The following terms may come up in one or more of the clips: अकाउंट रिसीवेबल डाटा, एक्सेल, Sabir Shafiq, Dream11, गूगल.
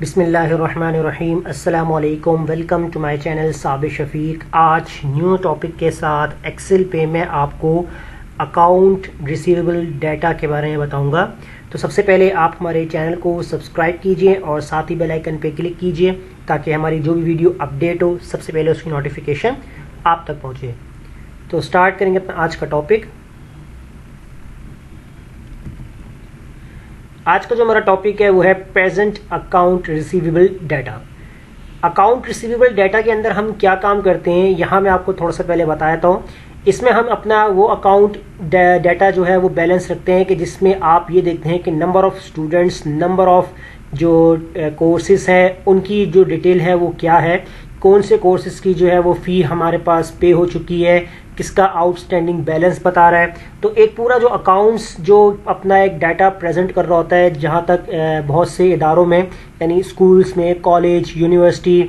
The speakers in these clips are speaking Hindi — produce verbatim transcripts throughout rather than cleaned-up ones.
बिस्मिल्लाहिर्रहमानिर्रहीम। अस्सलाम वालेकुम। Welcome to my channel Sabir Shafiq. आज न्यू टॉपिक के साथ एक्सेल पे मैं आपको अकाउंट रिसीवेबल डाटा के बारे में बताऊंगा। तो सबसे पहले आप हमारे चैनल को सब्सक्राइब कीजिए और साथ ही बेल आइकन पे क्लिक कीजिए ताकि हमारी जो भी वीडियो अपडेट हो सबसे पहले उसकी नोटिफिकेशन आप तक पहुँचे। तो स्टार्ट करेंगे अपना आज का टॉपिक। आज का जो हमारा टॉपिक है वो है present अकाउंट रिसीवेबल डाटा। अकाउंट रिसीवेबल डाटा के अंदर हम क्या काम करते हैं, यहाँ मैं आपको थोड़ा सा पहले बताया था। इसमें हम अपना वो अकाउंट डाटा जो है वो बैलेंस रखते हैं कि जिसमें आप ये देखते हैं कि number of students, number of जो कोर्सेज हैं उनकी जो डिटेल है वो क्या है, कौन से कोर्सेज की जो है वो फ़ी हमारे पास पे हो चुकी है, किसका आउटस्टैंडिंग बैलेंस बता रहा है। तो एक पूरा जो अकाउंट्स जो अपना एक डाटा प्रेजेंट कर रहा होता है, जहाँ तक बहुत से इदारों में यानी स्कूल्स में, कॉलेज, यूनिवर्सिटी,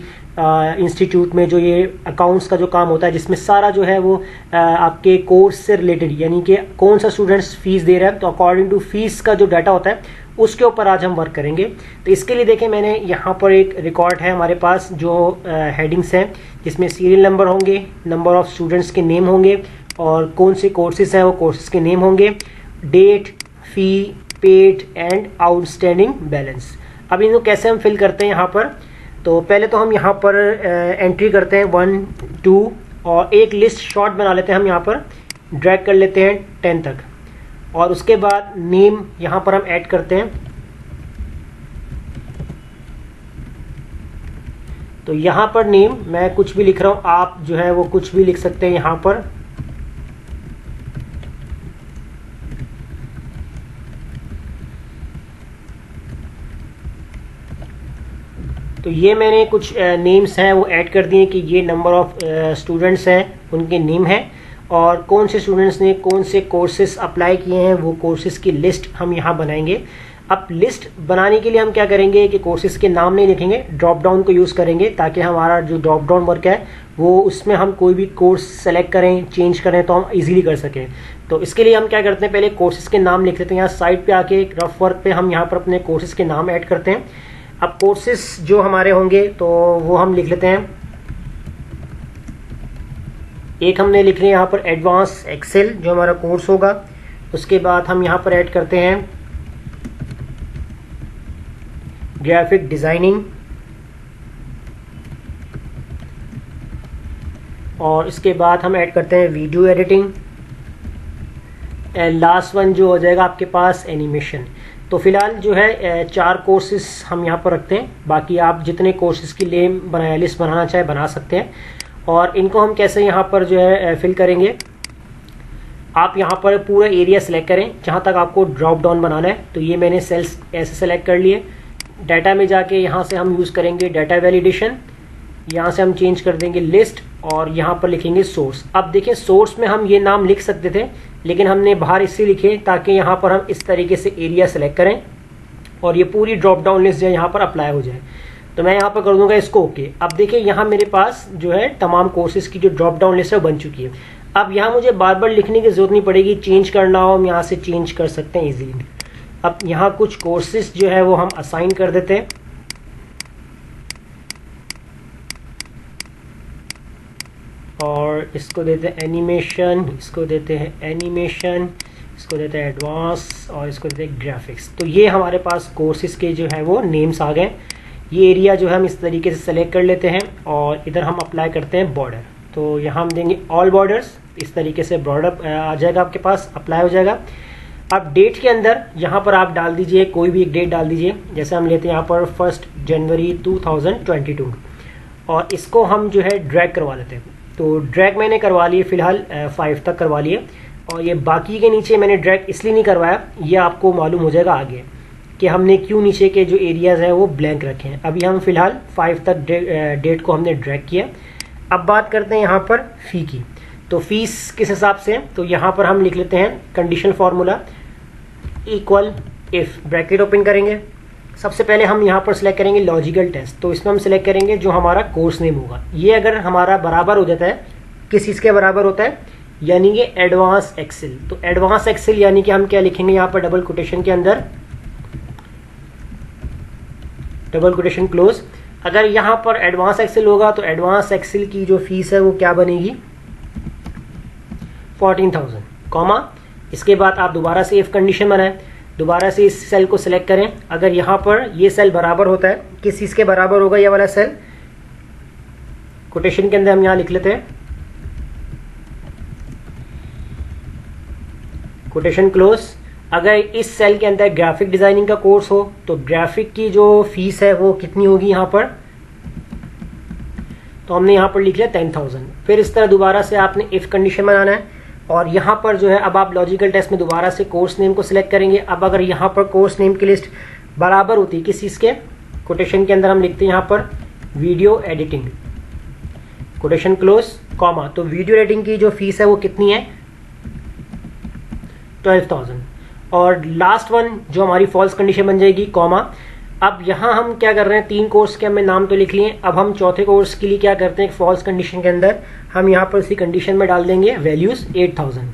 इंस्टीट्यूट में जो ये अकाउंट्स का जो काम होता है जिसमें सारा जो है वो आ, आपके कोर्स से रिलेटेड यानी कि कौन सा स्टूडेंट्स फीस दे रहा है, तो अकॉर्डिंग टू फीस का जो डाटा होता है उसके ऊपर आज हम वर्क करेंगे। तो इसके लिए देखें, मैंने यहाँ पर एक रिकॉर्ड है हमारे पास जो हेडिंग्स हैं जिसमें सीरियल नंबर होंगे, नंबर ऑफ़ स्टूडेंट्स के नेम होंगे और कौन से कोर्सेज हैं वो कोर्सेज के नेम होंगे, date, fee paid and outstanding balance. अब इनको कैसे हम फिल करते हैं यहाँ पर, तो पहले तो हम यहाँ पर एंट्री करते हैं वन टू और एक लिस्ट शॉर्ट बना लेते हैं। हम यहाँ पर ड्रैग कर लेते हैं टेन तक और उसके बाद नेम यहाँ पर हम ऐड करते हैं। तो यहाँ पर नेम मैं कुछ भी लिख रहा हूँ, आप जो है वो कुछ भी लिख सकते हैं यहाँ पर। तो ये मैंने कुछ नेम्स हैं वो ऐड कर दिए कि ये नंबर ऑफ स्टूडेंट्स हैं उनके नेम हैं और कौन से स्टूडेंट्स ने कौन से कोर्सेज अप्लाई किए हैं वो कोर्सेज की लिस्ट हम यहाँ बनाएंगे। अब लिस्ट बनाने के लिए हम क्या करेंगे कि कोर्सेज के नाम नहीं लिखेंगे, ड्रॉप डाउन को यूज़ करेंगे ताकि हमारा जो ड्रॉप डाउन वर्क है वो उसमें हम कोई भी कोर्स सेलेक्ट करें, चेंज करें तो हम इजीली कर सकें। तो इसके लिए हम क्या करते हैं, पहले कोर्सेज के नाम लिख लेते हैं। यहाँ साइड पे आके एक रफ वर्क पे हम यहाँ पर अपने कोर्सेज के नाम ऐड करते हैं। अब कोर्सेज जो हमारे होंगे तो वो हम लिख लेते हैं। एक हमने लिख लिया यहाँ पर एडवांस एक्सेल जो हमारा कोर्स होगा, उसके बाद हम यहाँ पर ऐड करते हैं ग्राफिक डिज़ाइनिंग और इसके बाद हम ऐड करते हैं video editing and last one जो हो जाएगा आपके पास एनिमेशन। तो फिलहाल जो है चार कोर्सेज हम यहाँ पर रखते हैं, बाकी आप जितने कोर्सेज की ले बना लिस्ट बनाना चाहे बना सकते हैं। और इनको हम कैसे यहाँ पर जो है फिल करेंगे, आप यहाँ पर पूरा एरिया सेलेक्ट करें जहाँ तक आपको ड्रॉप डाउन बनाना है। तो ये मैंने सेल्स ऐसे सेलेक्ट कर लिए। डाटा में जाके यहाँ से हम यूज़ करेंगे डाटा वैलिडेशन, यहाँ से हम चेंज कर देंगे लिस्ट और यहाँ पर लिखेंगे सोर्स। अब देखिए सोर्स में हम ये नाम लिख सकते थे लेकिन हमने बाहर इससे लिखे ताकि यहाँ पर हम इस तरीके से एरिया सेलेक्ट करें और ये पूरी ड्रॉप डाउन लिस्ट जो है यहाँ पर अप्लाई हो जाए। तो मैं यहाँ पर कर दूंगा इसको ओके। अब देखिए यहाँ मेरे पास जो है तमाम कोर्सेज की जो ड्रॉप डाउन लिस्ट है बन चुकी है। अब यहाँ मुझे बार बार लिखने की ज़रूरत नहीं पड़ेगी, चेंज करना हो हम यहाँ से चेंज कर सकते हैं इजीली। अब यहाँ कुछ कोर्सेज जो है वो हम असाइन कर देते हैं। और इसको देते हैं एनिमेशन, इसको देते हैं एनिमेशन, इसको देते हैं एडवांस और इसको देते हैं ग्राफिक्स। तो ये हमारे पास कोर्सेज के जो है वो नेम्स आ गए। ये एरिया जो है हम इस तरीके से सेलेक्ट कर लेते हैं और इधर हम अप्लाई करते हैं बॉर्डर। तो यहाँ हम देंगे ऑल बॉर्डर्स, इस तरीके से बॉर्डर आ जाएगा आपके पास, अप्लाई हो जाएगा। अब डेट के अंदर यहाँ पर आप डाल दीजिए, कोई भी एक डेट डाल दीजिए। जैसे हम लेते हैं यहाँ पर first January two thousand twenty two और इसको हम जो है ड्रैग करवा लेते हैं। तो ड्रैग मैंने करवा लिए फ़िलहाल फाइव तक करवा लिए और ये बाकी के नीचे मैंने ड्रैग इसलिए नहीं करवाया, ये आपको मालूम हो जाएगा आगे कि हमने क्यों नीचे के जो एरियाज़ हैं वो ब्लैंक रखे हैं। अभी हम फिलहाल फाइव तक डेट को हमने ड्रैग किया। अब बात करते हैं यहाँ पर फ़ी की। तो फीस किस हिसाब से, तो यहाँ पर हम लिख लेते हैं condition formula equal if, bracket open करेंगे। सबसे पहले हम यहाँ पर सिलेक्ट करेंगे लॉजिकल टेस्ट। तो इसमें हम सिलेक्ट करेंगे जो हमारा कोर्स नेम होगा। ये अगर हमारा बराबर हो जाता है, किस चीज़ के बराबर होता है, यानी कि एडवांस एक्सेल। तो एडवांस एक्सेल यानी कि हम क्या लिखेंगे यहाँ पर डबल कोटेशन के अंदर डबल कोटेशन क्लोज। अगर यहाँ पर एडवांस एक्सेल होगा तो एडवांस एक्सेल की जो फीस है वो क्या बनेगी, फोर्टीन थाउजेंड कॉमा। इसके बाद आप दोबारा से इफ कंडीशन बनाएं, दोबारा से इस सेल को सिलेक्ट करें। अगर यहाँ पर ये सेल बराबर होता है, किस चीज़ के बराबर होगा ये वाला सेल, कोटेशन के अंदर हम यहाँ लिख लेते हैं कोटेशन क्लोज। अगर इस सेल के अंदर ग्राफिक डिज़ाइनिंग का कोर्स हो तो ग्राफिक की जो फीस है वो कितनी होगी यहाँ पर, तो हमने यहाँ पर लिख लिया टेन थाउजेंड। फिर इस तरह दोबारा से आपने इफ कंडीशन बनाना है और यहाँ पर जो है अब आप लॉजिकल टेस्ट में दोबारा से कोर्स नेम को सिलेक्ट करेंगे। अब अगर यहाँ पर कोर्स नेम की लिस्ट बराबर होती है किस चीज़ के, कोटेशन के अंदर हम लिखते हैं यहाँ पर video editing quotation close comma, तो वीडियो एडिटिंग की जो फीस है वो कितनी है, ट्वेल्व थाउजेंड। और लास्ट वन जो हमारी फॉल्स कंडीशन बन जाएगी कॉमा। अब यहाँ हम क्या कर रहे हैं, तीन कोर्स के हमें नाम तो लिख लिए, अब हम चौथे कोर्स के लिए क्या करते हैं, फॉल्स कंडीशन के अंदर हम यहाँ पर इसी कंडीशन में डाल देंगे वैल्यूज एट थाउजेंड।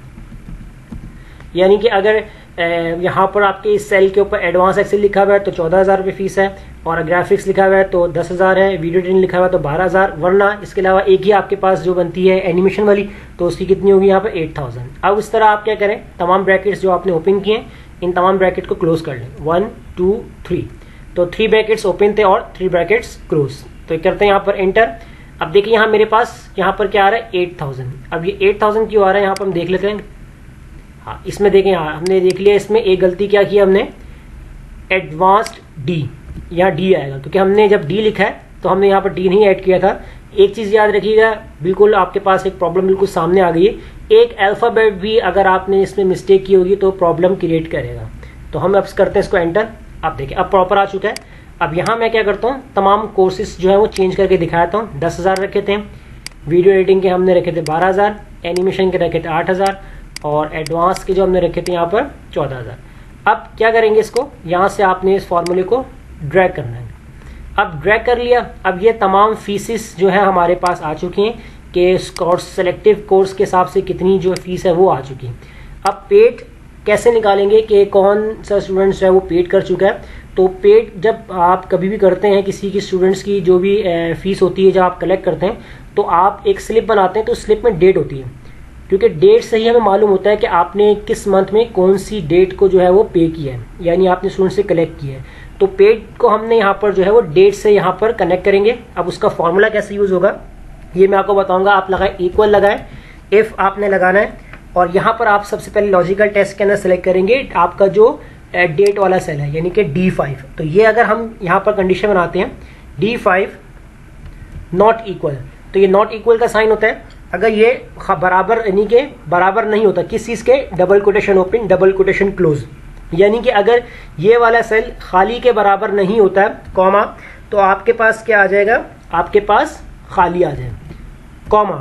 यानी कि अगर यहाँ पर आपके इस सेल के ऊपर एडवांस एक्सेल लिखा हुआ है तो चौदह हज़ार रुपये फीस है, और ग्राफिक्स लिखा हुआ है तो दस हज़ार है, वीडियो एडिटिंग लिखा हुआ है तो बारह हज़ार, वरना इसके अलावा एक ही आपके पास जो बनती है एनिमेशन वाली तो उसकी कितनी होगी यहाँ पर एट थाउजेंड। अब इस तरह आप क्या करें, तमाम ब्रैकेट्स जो आपने ओपन किए इन तमाम ब्रैकेट को क्लोज कर लें, वन टू थ्री, तो थ्री ब्रैकेट्स ओपन थे और थ्री ब्रैकेट्स क्लोज। तो करते हैं यहाँ पर एंटर। अब देखिए यहाँ मेरे पास यहाँ पर क्या आ रहा है एट थाउजेंड। अब ये एट थाउजेंड क्यों आ रहा है यहाँ पर हम देख लेते हैं। हाँ, इसमें देखें, हाँ हमने देख लिया, इसमें एक गलती क्या की हमने, एडवांस्ड डी, यहाँ डी आएगा क्योंकि हमने जब डी लिखा है तो हमने यहाँ पर डी नहीं ऐड किया था। एक चीज़ याद रखिएगा, बिल्कुल आपके पास एक प्रॉब्लम बिल्कुल सामने आ गई है, एक अल्फ़ाबेट भी अगर आपने इसमें मिस्टेक की होगी तो प्रॉब्लम क्रिएट करेगा। तो हम अब करते हैं इसको एंटर। आप देखें अब प्रॉपर आ चुका है। अब यहाँ मैं क्या करता हूँ, तमाम कोर्सेज जो है वो चेंज करके दिखाता हूँ। दस हज़ार रखे थे, वीडियो एडिटिंग के हमने रखे थे बारह हज़ार, एनिमेशन के रखे थे आठ हज़ार और एडवांस के जो हमने रखे थे यहाँ पर चौदह हज़ार। अब क्या करेंगे इसको, यहाँ से आपने इस फॉर्मूले को ड्रैग करना है। अब ड्रैग कर लिया। अब ये तमाम फीसिस जो है हमारे पास आ चुकी हैं कि कोर्स सेलेक्टिव कोर्स के हिसाब से कितनी जो फीस है वो आ चुकी है। अब पेड कैसे निकालेंगे कि कौन सा स्टूडेंट्स है वो पेड कर चुका है। तो पेड जब आप कभी भी करते हैं किसी की स्टूडेंट्स की जो भी फीस होती है, जब आप कलेक्ट करते हैं तो आप एक स्लिप बनाते हैं, तो स्लिप में डेट होती है क्योंकि डेट से ही हमें मालूम होता है कि आपने किस मंथ में कौन सी डेट को जो है वो पे किया है, यानी आपने स्टूडेंट से कलेक्ट किया है। तो पेड को हमने यहाँ पर जो है वो डेट से यहाँ पर कनेक्ट करेंगे। अब उसका फॉर्मूला कैसे यूज़ होगा ये मैं आपको बताऊँगा। आप लगाएं इक्वल, लगाएं इफ आपने लगाना है, और यहाँ पर आप सबसे पहले लॉजिकल टेस्ट के अंदर सेलेक्ट करेंगे आपका जो डेट वाला सेल है, यानी कि डी फाइव। तो ये अगर हम यहाँ पर कंडीशन बनाते हैं डी फाइव नॉट इक्वल, तो ये नॉट इक्वल का साइन होता है। अगर ये बराबर यानी कि बराबर नहीं होता किस चीज़ के, double quotation open double quotation close, यानी कि अगर ये वाला सेल खाली के बराबर नहीं होता है कॉमा, तो आपके पास क्या आ जाएगा, आपके पास खाली आ जाए कॉमा,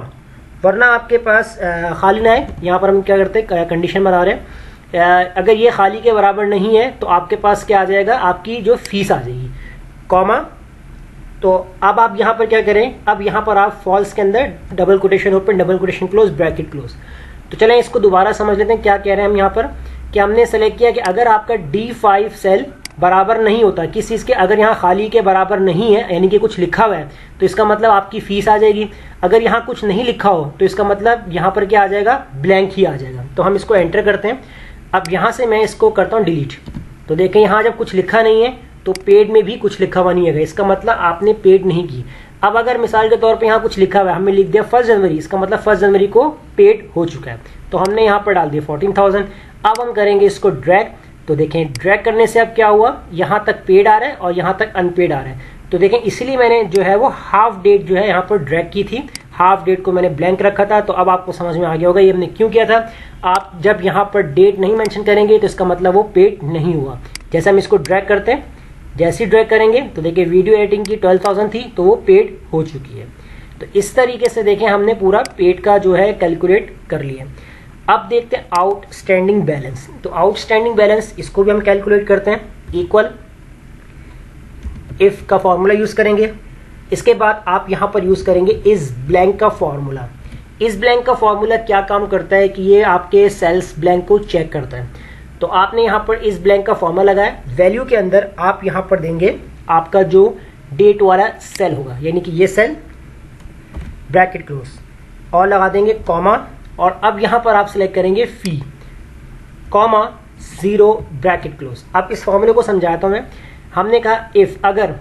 वरना आपके पास खाली ना है। यहाँ पर हम क्या करते हैं कंडीशन बना रहे हैं, अगर ये खाली के बराबर नहीं है तो आपके पास क्या आ जाएगा, आपकी जो फीस आ जाएगी कॉमा। तो अब आप यहाँ पर क्या करें, अब यहाँ पर आप फॉल्स के अंदर double quotation open double quotation close bracket close. तो चलें इसको दोबारा समझ लेते हैं क्या कह रहे हैं हम यहाँ पर, कि हमने सेलेक्ट किया कि अगर आपका डी फाइव सेल बराबर नहीं होता किस चीज़ के, अगर यहाँ खाली के बराबर नहीं है यानी कि कुछ लिखा हुआ है तो इसका मतलब आपकी फीस आ जाएगी। अगर यहाँ कुछ नहीं लिखा हो तो इसका मतलब यहाँ पर क्या आ जाएगा, ब्लैंक ही आ जाएगा। तो हम इसको एंटर करते हैं। अब यहाँ से मैं इसको करता हूँ डिलीट। तो देखें यहाँ जब कुछ लिखा नहीं है तो पेड में भी कुछ लिखा हुआ नहीं है, इसका मतलब आपने पेड नहीं की। अब अगर मिसाल के तौर पे यहाँ कुछ लिखा हुआ है, हमने लिख दिया फर्स्ट जनवरी, इसका मतलब फर्स्ट जनवरी को पेड हो चुका है, तो हमने यहाँ पर डाल दिया फोर्टीन थाउजेंड। अब हम करेंगे इसको ड्रैग। तो देखें ड्रैग करने से अब क्या हुआ, यहाँ तक पेड आ रहा है और यहाँ तक अनपेड आ रहा है। तो देखें इसलिए मैंने जो है वो हाफ डेट जो है यहाँ पर ड्रैग की थी, हाफ डेट को मैंने ब्लैंक रखा था। तो अब आपको समझ में आ गया होगा ये हमने क्यों किया था। आप जब यहाँ पर डेट नहीं मैंशन करेंगे तो इसका मतलब वो पेड नहीं हुआ। जैसे हम इसको ड्रैग करते हैं, जैसे ही ड्रैग करेंगे तो देखिए वीडियो एडिटिंग की ट्वेल्व थाउजेंड थी तो वो पेड हो चुकी है। तो इस तरीके से देखें हमने पूरा पेड का जो है कैलकुलेट कर लिया। अब देखते हैं आउटस्टैंडिंग बैलेंस। तो आउटस्टैंडिंग बैलेंस इसको भी हम कैलकुलेट करते हैं, इक्वल इफ का फॉर्मूला यूज़ करेंगे। इसके बाद आप यहाँ पर यूज़ करेंगे इस ब्लैंक का फॉर्मूला। इस ब्लैंक का फॉर्मूला क्या काम करता है कि ये आपके सेल्स ब्लैंक को चेक करता है। तो आपने यहाँ पर इस ब्लैंक का फॉर्मूला लगाया, वैल्यू के अंदर आप यहाँ पर देंगे आपका जो डेट वाला सेल होगा, यानी कि ये सेल ब्रैकेट क्लोज और लगा देंगे कॉमा और अब यहाँ पर आप सिलेक्ट करेंगे fee comma zero bracket close. अब इस फॉर्मूले को समझाता हूँ मैं। हमने कहा इफ़ अगर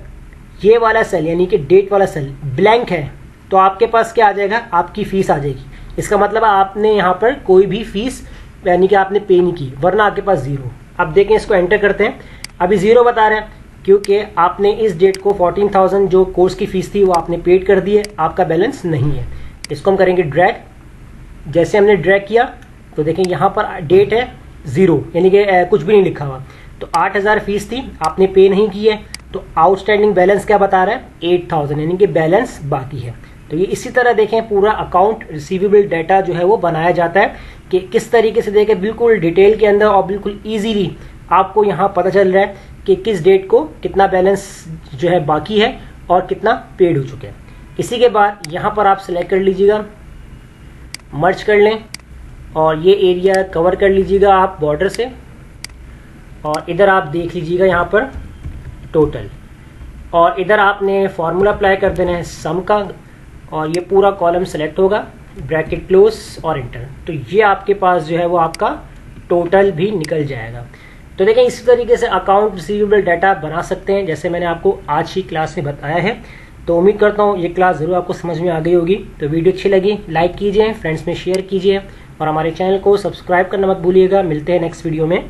ये वाला सेल यानी कि डेट वाला सेल ब्लैंक है तो आपके पास क्या आ जाएगा, आपकी फीस आ जाएगी। इसका मतलब आपने यहाँ पर कोई भी फीस यानी कि आपने पे नहीं की, वरना आपके पास जीरो। अब देखें इसको एंटर करते हैं, अभी जीरो बता रहे हैं क्योंकि आपने इस डेट को चौदह हज़ार जो कोर्स की फीस थी वो आपने पेड कर दी है, आपका बैलेंस नहीं है। इसको हम करेंगे ड्रैग। जैसे हमने ड्रैग किया तो देखें यहाँ पर डेट है जीरो यानी कि कुछ भी नहीं लिखा हुआ, तो आठ हज़ार फीस थी आपने पे नहीं की है, तो आउटस्टैंडिंग बैलेंस क्या बता रहा है आठ हज़ार यानी कि बैलेंस बाकी है। तो ये इसी तरह देखें पूरा अकाउंट रिसीवेबल डाटा जो है वो बनाया जाता है कि किस तरीके से देखें बिल्कुल डिटेल के अंदर और बिल्कुल ईजीली आपको यहाँ पता चल रहा है कि किस डेट को कितना बैलेंस जो है बाकी है और कितना पेड हो चुका है। इसी के बाद यहाँ पर आप सिलेक्ट कर लीजिएगा, मर्ज कर लें और ये एरिया कवर कर लीजिएगा आप बॉर्डर से और इधर आप देख लीजिएगा यहाँ पर टोटल और इधर आपने फार्मूला अप्लाई कर देना है सम का और ये पूरा कॉलम सेलेक्ट होगा ब्रैकेट क्लोज और एंटर। तो ये आपके पास जो है वो आपका टोटल भी निकल जाएगा। तो देखें इसी तरीके से अकाउंट रिसीवेबल डाटा बना सकते हैं जैसे मैंने आपको आज ही क्लास में बताया है। तो उम्मीद करता हूँ ये क्लास ज़रूर आपको समझ में आ गई होगी। तो वीडियो अच्छी लगी लाइक कीजिए, फ्रेंड्स में शेयर कीजिए और हमारे चैनल को सब्सक्राइब करना मत भूलिएगा। मिलते हैं नेक्स्ट वीडियो में,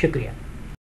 शुक्रिया।